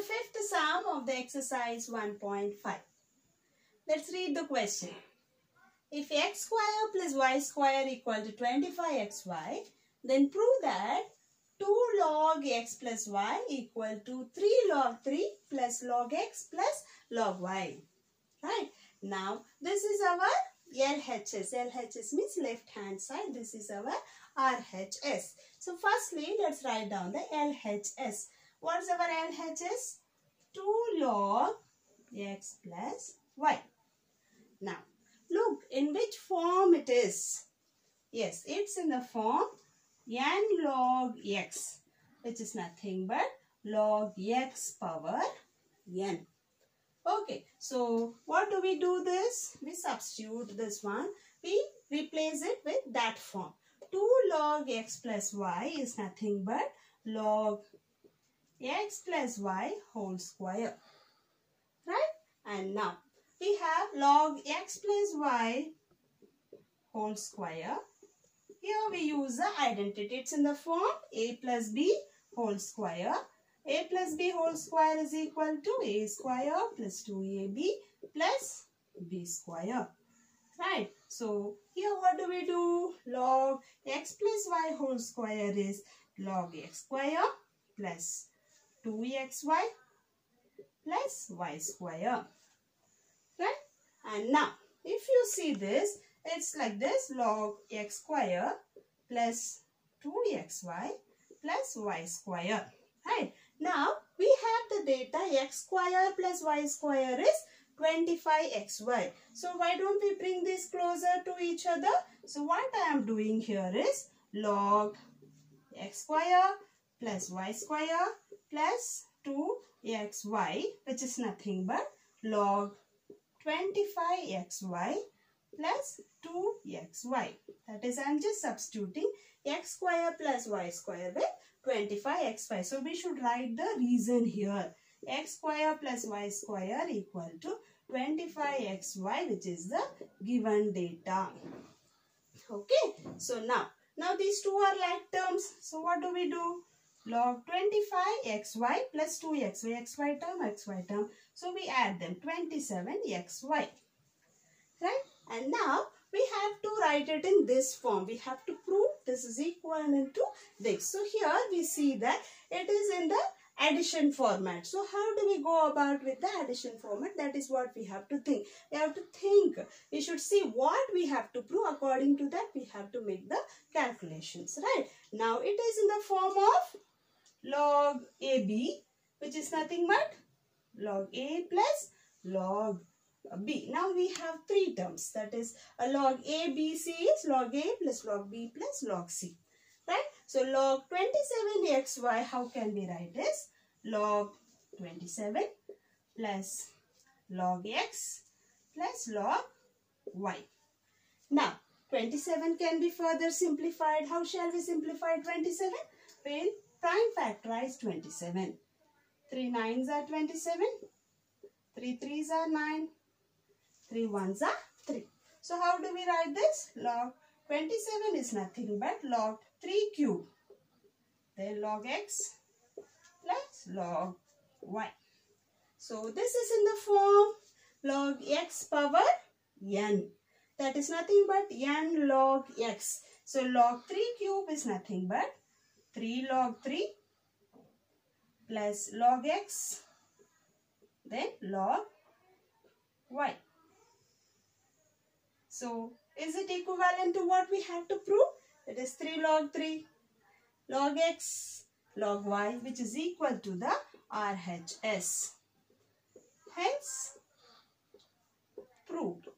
the fifth sum of the exercise 1.5. Let's read the question. If x square plus y square equal to 25xy, then prove that 2 log x plus y equal to 3 log 3 plus log x plus log y. Right. Now, this is our LHS. LHS means left hand side. This is our RHS. So, firstly, let's write down the LHS. What's our LHS? 2 log x plus y. Now, look in which form it is. Yes, it's in the form n log x, which is nothing but log x power n. Okay, so what do we do this? We substitute this one. We replace it with that form. 2 log x plus y is nothing but log x plus y whole square. Right? And now we have log x plus y whole square. Here we use the identity. It's in the form a plus b whole square. A plus b whole square is equal to a square plus 2ab plus b square. Right. So, here what do we do? Log x plus y whole square is log x square plus 2xy plus y square. Right? And now, if you see this, it's like this. Log x square plus 2xy plus y square. Right? Now, we have the data x square plus y square is 25xy. So, why don't we bring this closer to each other? So, what I am doing here is log x square plus y square plus 2xy, which is nothing but log 25xy plus 2xy. That is, I am just substituting x square plus y square with 25xy. So, we should write the reason here. X square plus y square equal to 25xy, which is the given data. Okay. So, now these two are like terms. So, what do we do? Log 25xy plus 2xy. Xy term, xy term. So, we add them. 27xy. Right? And now, we have to write it in this form. We have to prove this is equivalent to this. So, here we see that it is in the addition format. So, how do we go about with the addition format? That is what we have to think. We have to think. We should see what we have to prove. According to that, we have to make the calculations. Right? Now, it is in the form of log AB, which is nothing but log A plus log B. Now, we have three terms. That is, log ABC is log A plus log B plus log C. Right? So, log 27xy, how can we write this? Log 27 plus log x plus log y. Now, 27 can be further simplified. How shall we simplify 27? We'll prime factorize 27. 3 9s are 27. 3 3s are 9. 3 1s are 3. So, how do we write this? Log 27 is nothing but log 3 cube, then log x plus log y. So, this is in the form log x power n. That is nothing but n log x. So, log 3 cube is nothing but 3 log 3 plus log x, then log y. So, is it equivalent to what we have to prove? It is 3 log 3, log x, log y, which is equal to the RHS. Hence, proved.